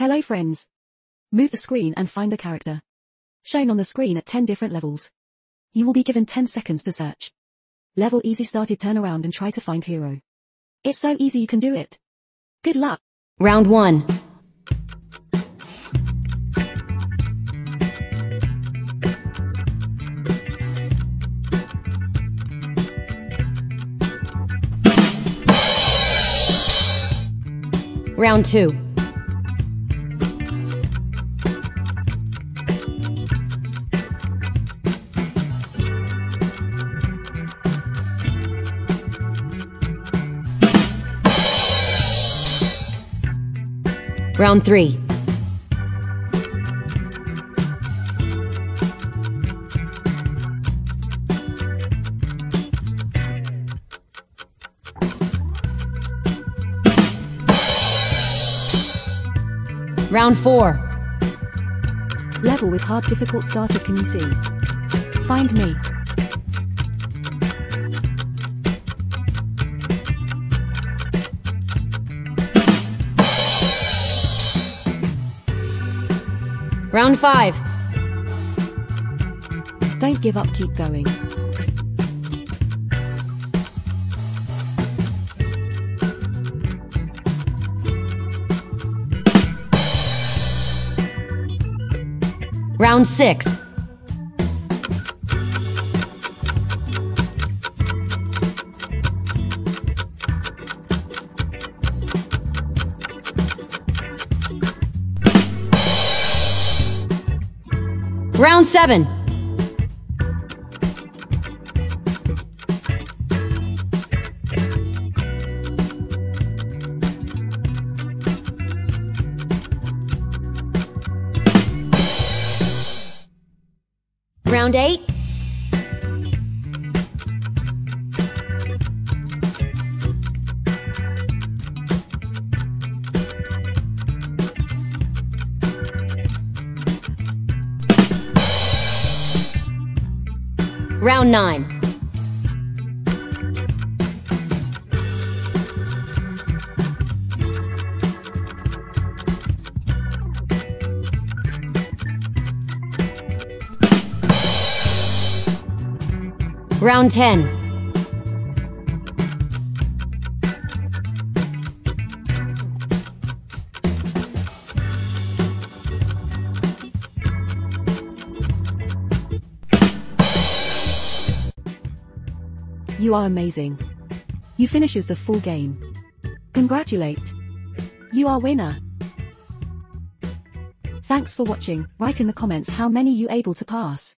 Hello friends. Move the screen and find the character shown on the screen at 10 different levels. You will be given 10 seconds to search. Level easy started, turn around and try to find hero. It's so easy you can do it. Good luck. Round 1. Round 2. Round 3. Round 4. Level with hard difficult started, can you see? Find me. Round 5. Don't give up, keep going. Round 6. Round 7. Round 8. Round 9. Round 10. You are amazing. You finishes the full game. Congratulate. You are winner. Thanks for watching. Write in the comments how many you able to pass.